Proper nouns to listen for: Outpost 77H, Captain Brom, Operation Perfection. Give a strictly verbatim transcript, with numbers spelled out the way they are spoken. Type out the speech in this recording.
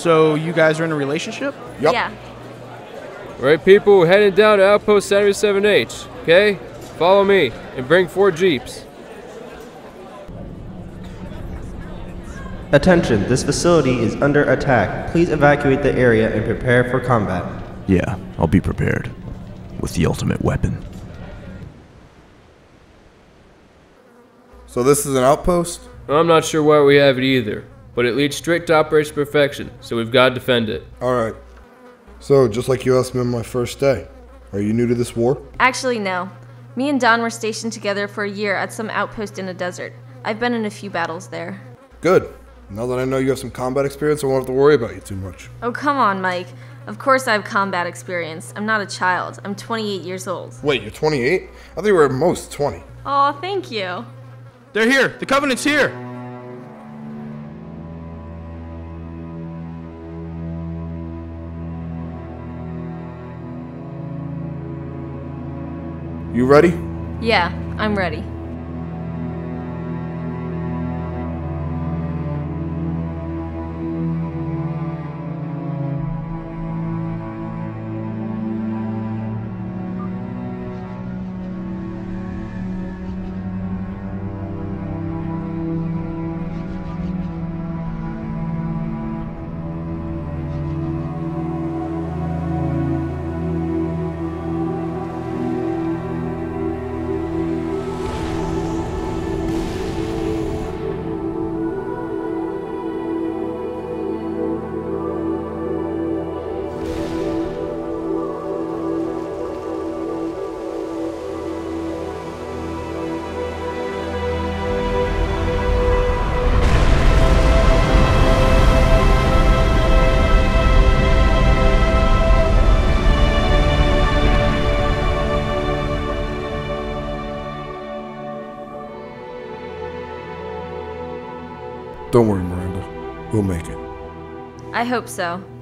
So you guys are in a relationship? Yep. Yeah. All right, people, we're headed down to Outpost seventy-seven H, okay? Follow me and bring four Jeeps. Attention, this facility is under attack. Please evacuate the area and prepare for combat. Yeah, I'll be prepared. With the ultimate weapon. So this is an outpost? I'm not sure why we have it either, but it leads straight to Operation Perfection, so we've got to defend it. Alright. So, just like you asked me on my first day, are you new to this war? Actually, no. Me and Don were stationed together for a year at some outpost in a desert. I've been in a few battles there. Good. Now that I know you have some combat experience, I won't have to worry about you too much. Oh, come on, Mike. Of course I have combat experience. I'm not a child. I'm twenty-eight years old. Wait, you're twenty-eight? I thought you were at most twenty. Aw, thank you. They're here! The Covenant's here! You ready? Yeah, I'm ready. Don't worry, Miranda. We'll make it. I hope so.